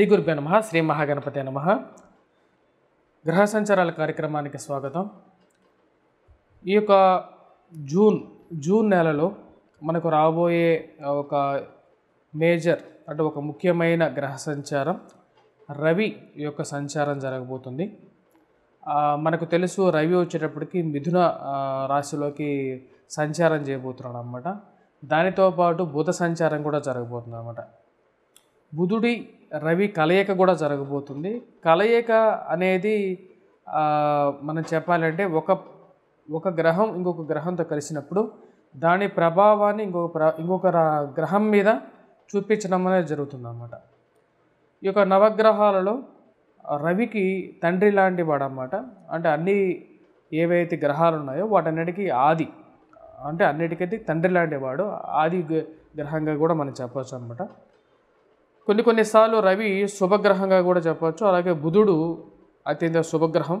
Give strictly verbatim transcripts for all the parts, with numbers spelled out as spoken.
శ్రీ గురుభ్యో నమః శ్రీ మహాగణపతే నమః గ్రహ సంచారాల కార్యక్రమానికి స్వాగతం। ఈ యొక్క జూన్ జూన్ నెలలో మనకు రాబోయే ఒక మేజర్ అంటే ఒక ముఖ్యమైన గ్రహ సంచారం రవి యొక్క సంచారం జరగబోతుంది। మనకు తెలుసు రవి వచ్చేటప్పటికి మిథున రాశిలోకి సంచారం చేయబోతున్నాడు అన్నమాట। దానితో పాటు బుధ సంచారం కూడా జరగబోతుంది అన్నమాట। బుధుడి రవి కలయిక కూడా జరగబోతుంది। కలయిక అనేది మనం చెప్పాలంటే ఒక ఒక గ్రహం ఇంకొక గ్రహంతో కలిసినప్పుడు దాని ప్రభావాన్ని ఇంకొక ఇంకొక గ్రహం మీద చూపించడం అనేది జరుగుతుంది అన్నమాట। ఈ యొక్క నవగ్రహాలలో రవికి తండ్రి లాంటి వాడు అన్నమాట। అంటే అన్ని ఏవైతే గ్రహాలు ఉన్నాయో వాటన్నిటికీ ఆది అంటే అన్నిటికైతే తండ్రి లాంటి వాడు, ఆది గ్రహంగా కూడా మనం చెప్పవచ్చు అన్నమాట। కొన్ని కొన్నిసార్లు రవి శుభగ్రహంగా కూడా చెప్పవచ్చు। అలాగే బుధుడు అత్యంత శుభగ్రహం,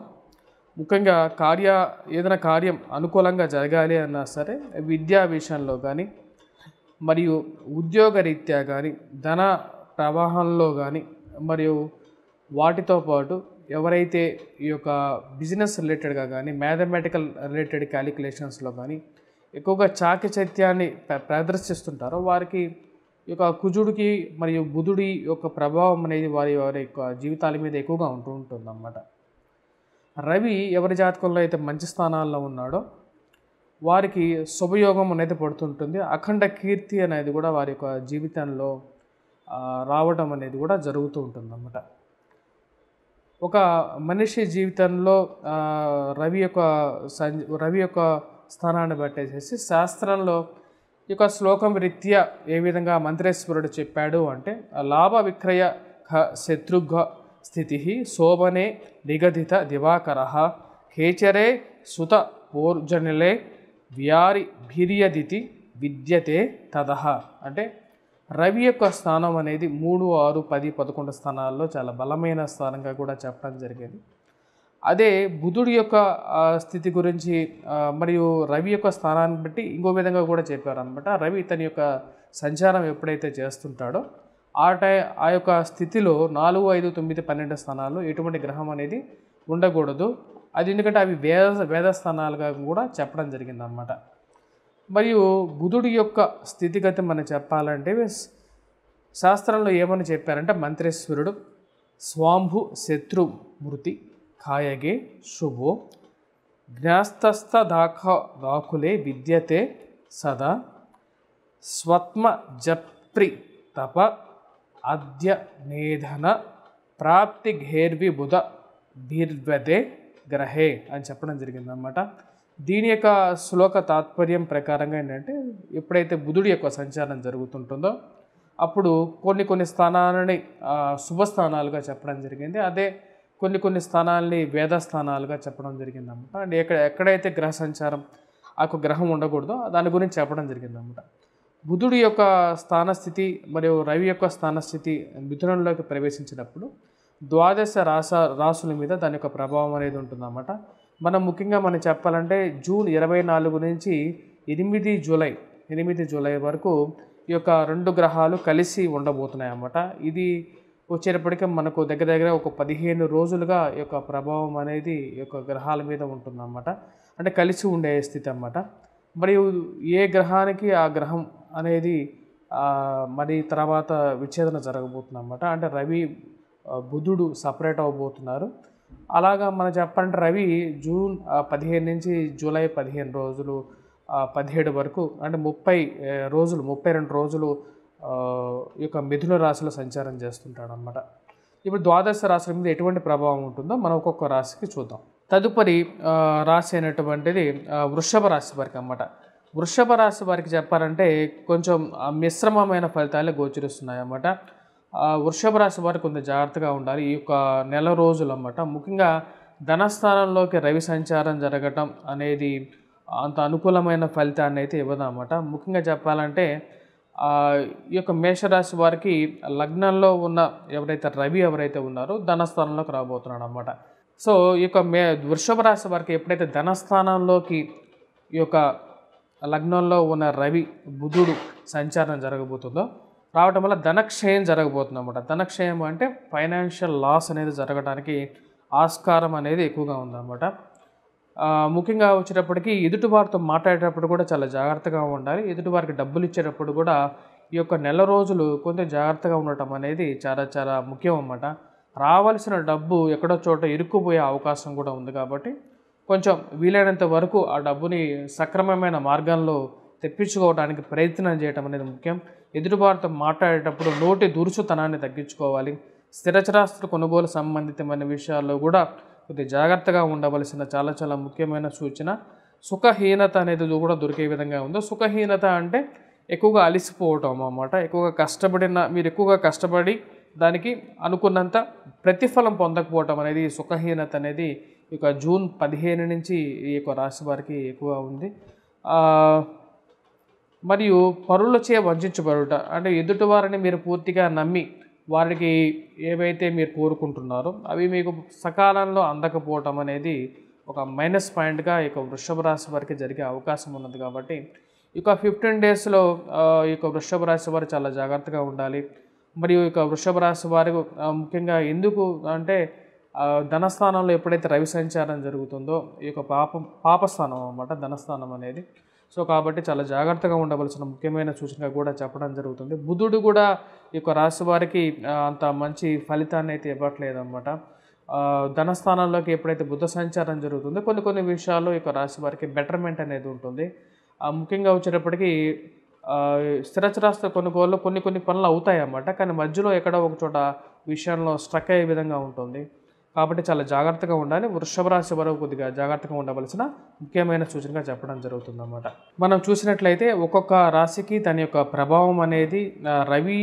ముఖ్యంగా కార్య ఏదైనా కార్యం అనుకూలంగా జరగాలి అన్నా సరే విద్యా విషయంలో కానీ మరియు ఉద్యోగ రీత్యా కానీ ధన ప్రవాహంలో కానీ మరియు వాటితో పాటు ఎవరైతే ఈ యొక్క బిజినెస్ రిలేటెడ్గా కానీ మ్యాథమెటికల్ రిలేటెడ్ క్యాలిక్యులేషన్స్లో కానీ ఎక్కువగా చాకచత్యాన్ని ప్రదర్శిస్తుంటారో వారికి ఈ యొక్క కుజుడికి మరియు బుధుడి యొక్క ప్రభావం అనేది వారి వారి యొక్క జీవితాల మీద ఎక్కువగా ఉంటూ ఉంటుందన్నమాట। రవి ఎవరి జాతకంలో అయితే మంచి స్థానాల్లో ఉన్నాడో వారికి శుభయోగం అనేది పడుతుంటుంది, అఖండ కీర్తి అనేది కూడా వారి యొక్క జీవితంలో రావడం అనేది కూడా జరుగుతూ ఉంటుందన్నమాట। ఒక మనిషి జీవితంలో రవి యొక్క రవి యొక్క స్థానాన్ని బట్టేసేసి శాస్త్రంలో ఈ యొక్క శ్లోకం రీత్యా ఏ విధంగా మంత్రేశ్వరుడు చెప్పాడు అంటే లాభ విక్రయ శత్రుఘ్న స్థితి శోభనే నిగదిత దివాకర ఖేచరే సుత పోర్జనిలే వ్యారి భీర్యదితి విద్యతే తదహ అంటే రవి యొక్క స్థానం అనేది మూడు ఆరు పది పదకొండు స్థానాల్లో చాలా బలమైన స్థానంగా కూడా చెప్పడం జరిగింది। అదే బుధుడి యొక్క స్థితి గురించి మరియు రవి యొక్క స్థానాన్ని బట్టి ఇంకో విధంగా కూడా చెప్పారనమాట। రవి తన యొక్క సంచారం ఎప్పుడైతే చేస్తుంటాడో ఆ టై ఆ యొక్క స్థితిలో నాలుగు ఐదు తొమ్మిది పన్నెండు స్థానాలు ఎటువంటి గ్రహం అనేది ఉండకూడదు, అది ఎందుకంటే అవి వేద వేద స్థానాలుగా కూడా చెప్పడం జరిగిందనమాట। మరియు బుధుడి యొక్క స్థితిగతి మనం చెప్పాలంటే శాస్త్రంలో ఏమని చెప్పారంటే మంత్రేశ్వరుడు స్వాంభు శత్రు మృతి ఖాయగే శుభో జ్ఞాస్తస్థ దాఖ దాఖులే విద్యతే సదా స్వత్మ జప్త్రి తప అద్య నేధన ప్రాప్తి ఘేర్వి బుధ భీర్వదే గ్రహే అని చెప్పడం జరిగిందనమాట। దీని యొక్క శ్లోక తాత్పర్యం ప్రకారంగా ఏంటంటే ఎప్పుడైతే బుధుడి యొక్క సంచారం జరుగుతుంటుందో అప్పుడు కొన్ని కొన్ని స్థానాలని శుభస్థానాలుగా చెప్పడం జరిగింది, అదే కొన్ని కొన్ని స్థానాలని వేద స్థానాలుగా చెప్పడం జరిగిందన్నమాట। అండ్ ఎక్కడ ఎక్కడైతే గ్రహ సంచారం ఆ యొక్క గ్రహం ఉండకూడదో దాని గురించి చెప్పడం జరిగిందన్నమాట। బుధుడి యొక్క స్థానస్థితి మరియు రవి యొక్క స్థానస్థితి మిథునంలోకి ప్రవేశించినప్పుడు ద్వాదశ రాస రాసుల మీద దాని యొక్క ప్రభావం అనేది ఉంటుందన్నమాట। మనం ముఖ్యంగా మనం చెప్పాలంటే జూన్ ఇరవై నాలుగు నుంచి ఎనిమిది జూలై ఎనిమిది జూలై వరకు ఈ యొక్క రెండు గ్రహాలు కలిసి ఉండబోతున్నాయి అన్నమాట। ఇది వచ్చేటప్పటికీ మనకు దగ్గర దగ్గర ఒక పదిహేను రోజులుగా ఈ యొక్క ప్రభావం అనేది ఈ యొక్క గ్రహాల మీద ఉంటుందన్నమాట, అంటే కలిసి ఉండే స్థితి అన్నమాట। మరియు ఏ గ్రహానికి ఆ గ్రహం అనేది మరి తర్వాత విచ్ఛేదన జరగబోతుందన్నమాట, అంటే రవి బుధుడు సపరేట్ అవ్వబోతున్నారు। అలాగా మనం చెప్పండి రవి జూన్ పదిహేను నుంచి జూలై పదిహేను రోజులు పదిహేడు వరకు అంటే ముప్పై రోజులు ముప్పై రెండు రోజులు ఈ యొక్క మిథున రాశిలో సంచారం చేస్తుంటాడు అన్నమాట। ఇప్పుడు ద్వాదశ రాశుల మీద ఎటువంటి ప్రభావం ఉంటుందో మనం ఒక్కొక్క రాశికి చూద్దాం। తదుపరి రాశి అయినటువంటిది వృషభ రాశి వారికి అన్నమాట। వృషభ రాశి వారికి చెప్పాలంటే కొంచెం మిశ్రమమైన ఫలితాలు గోచరిస్తున్నాయి అన్నమాట। వృషభ రాశి వారికి కొంత జాగ్రత్తగా ఉండాలి ఈ యొక్క నెల రోజులు అన్నమాట। ముఖ్యంగా ధనస్థానంలోకి రవి సంచారం జరగటం అనేది అంత అనుకూలమైన ఫలితాన్ని అయితే ఇవ్వదన్నమాట। ముఖ్యంగా చెప్పాలంటే ఈ యొక్క మేషరాశి వారికి లగ్నంలో ఉన్న ఎవరైతే రవి ఎవరైతే ఉన్నారో ధనస్థానంలోకి రాబోతున్నాడు అన్నమాట। సో ఈ యొక్క మే వృషభ రాశి వారికి ఎప్పుడైతే ధనస్థానంలోకి ఈ యొక్క లగ్నంలో ఉన్న రవి బుధుడు సంచారం జరగబోతుందో రావడం వల్ల ధనక్షయం జరగబోతుందన్నమాట. ధనక్షయం అంటే ఫైనాన్షియల్ లాస్ అనేది జరగడానికి ఆస్కారం అనేది ఎక్కువగా ఉందన్నమాట. ముఖ్యంగా వచ్చేటప్పటికి ఎదుటివారితో మాట్లాడేటప్పుడు కూడా చాలా జాగ్రత్తగా ఉండాలి. ఎదుటివారికి డబ్బులు ఇచ్చేటప్పుడు కూడా ఈ యొక్క నెల రోజులు కొంచెం జాగ్రత్తగా ఉండటం అనేది చాలా చాలా ముఖ్యం అన్నమాట. రావాల్సిన డబ్బు ఎక్కడో చోట ఇరుక్కుపోయే అవకాశం కూడా ఉంది కాబట్టి కొంచెం వీలైనంత వరకు ఆ డబ్బుని సక్రమమైన మార్గంలో తెప్పించుకోవడానికి ప్రయత్నం చేయడం అనేది ముఖ్యం. ఎదుటివారితో మాట్లాడేటప్పుడు నోటి దురుసుతనాన్ని తగ్గించుకోవాలి. స్థిరచరాస్తుల కొనుగోలు సంబంధితమైన విషయాల్లో కూడా కొద్ది జాగ్రత్తగా ఉండవలసిన చాలా చాలా ముఖ్యమైన సూచన. సుఖహీనత అనేది కూడా దొరికే విధంగా ఉందో. సుఖహీనత అంటే ఎక్కువగా అలిసిపోవటం అన్నమాట. ఎక్కువగా కష్టపడిన మీరు ఎక్కువగా కష్టపడి దానికి అనుకున్నంత ప్రతిఫలం పొందకపోవటం అనేది సుఖహీనత అనేది ఈ యొక్క జూన్ పదిహేను నుంచి ఈ యొక్క రాశి వారికి ఎక్కువ ఉంది. మరియు పరులచే వంచబడుట అంటే ఎదుటి వారిని మీరు పూర్తిగా నమ్మి వారికి ఏవైతే మీరు కోరుకుంటున్నారో అవి మీకు సకాలంలో అందకపోవటం అనేది ఒక మైనస్ పాయింట్గా ఈ యొక్క వృషభ రాశి వారికి జరిగే అవకాశం ఉన్నది. కాబట్టి ఈ యొక్క ఫిఫ్టీన్ డేస్లో ఈ యొక్క వృషభ రాశి వారు చాలా జాగ్రత్తగా ఉండాలి. మరియు ఈ యొక్క వృషభ రాశి వారు ముఖ్యంగా ఎందుకు అంటే ధనస్థానంలో ఎప్పుడైతే రవి సంచారం జరుగుతుందో ఈ యొక్క పాపం పాపస్థానం అన్నమాట ధనస్థానం అనేది. సో కాబట్టి చాలా జాగ్రత్తగా ఉండవలసిన ముఖ్యమైన సూచన కూడా చెప్పడం జరుగుతుంది. బుధుడు కూడా ఈ యొక్క రాశి వారికి అంత మంచి ఫలితాన్ని అయితే ఇవ్వట్లేదన్నమాట. ధనస్థానంలోకి ఎప్పుడైతే బుధ సంచారం జరుగుతుందో కొన్ని కొన్ని విషయాల్లో ఈ యొక్క రాశి వారికి బెటర్మెంట్ అనేది ఉంటుంది. ముఖ్యంగా వచ్చేటప్పటికి స్థిరచరాస్త కొనుగోలు కొన్ని కొన్ని పనులు అవుతాయి అన్నమాట. కానీ మధ్యలో ఎక్కడో ఒక చోట విషయంలో స్ట్రక్ అయ్యే విధంగా ఉంటుంది. కాబట్టి చాలా జాగ్రత్తగా ఉండాలి. వృషభ రాశి వారు కొద్దిగా జాగ్రత్తగా ఉండవలసిన ముఖ్యమైన సూచనగా చెప్పడం జరుగుతుందన్నమాట. మనం చూసినట్లయితే ఒక్కొక్క రాశికి దాని యొక్క ప్రభావం అనేది రవి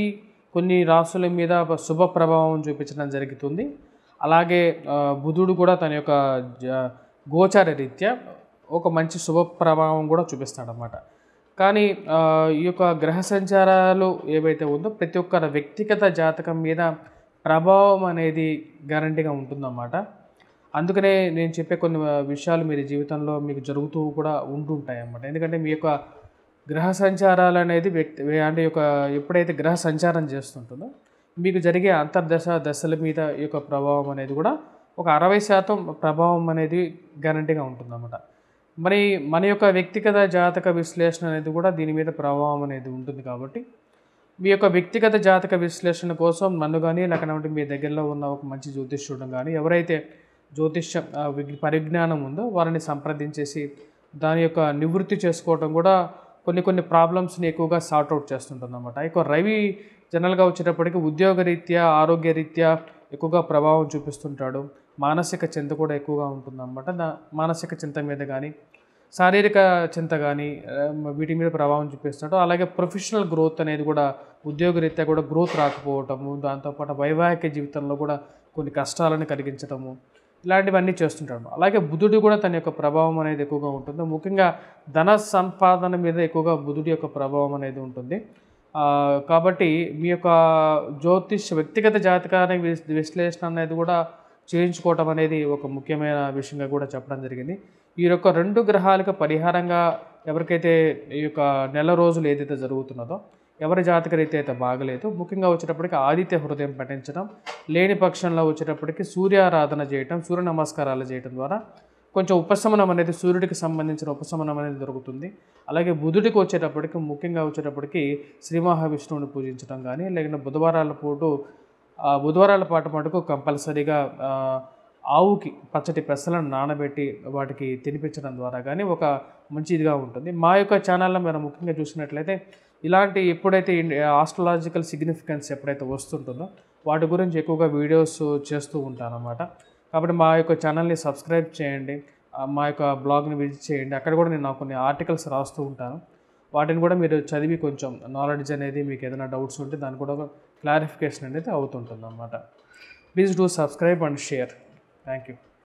కొన్ని రాశుల మీద శుభ ప్రభావం చూపించడం జరుగుతుంది. అలాగే బుధుడు కూడా తన యొక్క గోచార రీత్యా ఒక మంచి శుభ ప్రభావం కూడా చూపిస్తాడన్నమాట. కానీ ఈ యొక్క గ్రహ సంచారాలు ఏవైతే ఉందో ప్రతి ఒక్క వ్యక్తిగత జాతకం మీద ప్రభావం అనేది గ్యారంటీగా ఉంటుందన్నమాట. అందుకనే నేను చెప్పే కొన్ని విషయాలు మీరు జీవితంలో మీకు జరుగుతూ కూడా ఉంటుంటాయి అన్నమాట. ఎందుకంటే మీ యొక్క గ్రహ సంచారాలు అనేది వ్యక్తి అంటే యొక్క ఎప్పుడైతే గ్రహ సంచారం చేస్తుంటుందో మీకు జరిగే అంతర్దశ దశల మీద ఈ యొక్క ప్రభావం అనేది కూడా ఒక అరవై శాతం ప్రభావం అనేది గ్యారంటీగా ఉంటుందన్నమాట. మరి మన యొక్క వ్యక్తిగత జాతక విశ్లేషణ అనేది కూడా దీని మీద ప్రభావం అనేది ఉంటుంది. కాబట్టి మీ యొక్క వ్యక్తిగత జాతక విశ్లేషణ కోసం నన్ను కానీ లేకపోతే మీ దగ్గరలో ఉన్న ఒక మంచి జ్యోతిష్యుడు కానీ ఎవరైతే జ్యోతిష్య పరిజ్ఞానం ఉందో వారిని సంప్రదించేసి దాని యొక్క నివృత్తి చేసుకోవడం కూడా కొన్ని కొన్ని ప్రాబ్లమ్స్ని ఎక్కువగా సార్ట్అవుట్ చేస్తుంటుంది అన్నమాట. ఎక్కువ రవి జనరల్గా వచ్చేటప్పటికి ఉద్యోగరీత్యా ఆరోగ్యరీత్యా ఎక్కువగా ప్రభావం చూపిస్తుంటాడు. మానసిక చింత కూడా ఎక్కువగా ఉంటుందన్నమాట. దా మానసిక చింత మీద కానీ శారీరక చింత కానీ వీటి మీద ప్రభావం చూపిస్తాడు. అలాగే ప్రొఫెషనల్ గ్రోత్ అనేది కూడా ఉద్యోగరీత్యా కూడా గ్రోత్ రాకపోవటము, దాంతోపాటు వైవాహిక జీవితంలో కూడా కొన్ని కష్టాలను కలిగించటము ఇలాంటివన్నీ చేస్తుంటాడు. అలాగే బుధుడు కూడా తన యొక్క ప్రభావం అనేది ఎక్కువగా ఉంటుంది. ముఖ్యంగా ధన సంపాదన మీద ఎక్కువగా బుధుడి యొక్క ప్రభావం అనేది ఉంటుంది. కాబట్టి మీ యొక్క జ్యోతిష్ వ్యక్తిగత జాతకాన్ని విశ్లేషణ అనేది కూడా చేయించుకోవటం అనేది ఒక ముఖ్యమైన విషయంగా కూడా చెప్పడం జరిగింది. ఈ యొక్క రెండు గ్రహాలకు పరిహారంగా ఎవరికైతే ఈ యొక్క నెల రోజులు ఏదైతే జరుగుతున్నదో ఎవరి జాతక రీతి అయితే బాగలేదు ముఖ్యంగా వచ్చేటప్పటికి ఆదిత్య హృదయం పఠించడం, లేని పక్షంలో వచ్చేటప్పటికి సూర్యారాధన చేయటం, సూర్య నమస్కారాలు చేయటం ద్వారా కొంచెం ఉపశమనం అనేది సూర్యుడికి సంబంధించిన ఉపశమనం అనేది దొరుకుతుంది. అలాగే బుధుడికి వచ్చేటప్పటికి ముఖ్యంగా వచ్చేటప్పటికి శ్రీ మహావిష్ణువుని పూజించడం కానీ లేకుంటే బుధవారాల పూట బుధవారాల పాటు మటుకు కంపల్సరీగా ఆవుకి పచ్చటి పెసలను నానబెట్టి వాటికి తినిపించడం ద్వారా కానీ ఒక మంచిదిగా ఉంటుంది. మా యొక్క ఛానల్లో మనం ముఖ్యంగా చూసినట్లయితే ఇలాంటి ఎప్పుడైతే ఆస్ట్రాలజికల్ సిగ్నిఫికెన్స్ ఎప్పుడైతే వస్తుంటుందో వాటి గురించి ఎక్కువగా వీడియోస్ చేస్తూ ఉంటానన్నమాట. కాబట్టి మా యొక్క ఛానల్ని సబ్స్క్రైబ్ చేయండి, మా యొక్క బ్లాగ్ని విజిట్ చేయండి. అక్కడ కూడా నేను కొన్ని ఆర్టికల్స్ రాస్తూ ఉంటాను. వాటిని కూడా మీరు చదివి కొంచెం నాలెడ్జ్ అనేది మీకు ఏదైనా డౌట్స్ ఉంటే దాని కూడా క్లారిఫికేషన్ అనేది అవుతుంటుంది అన్నమాట. Please do subscribe and share. Thank you.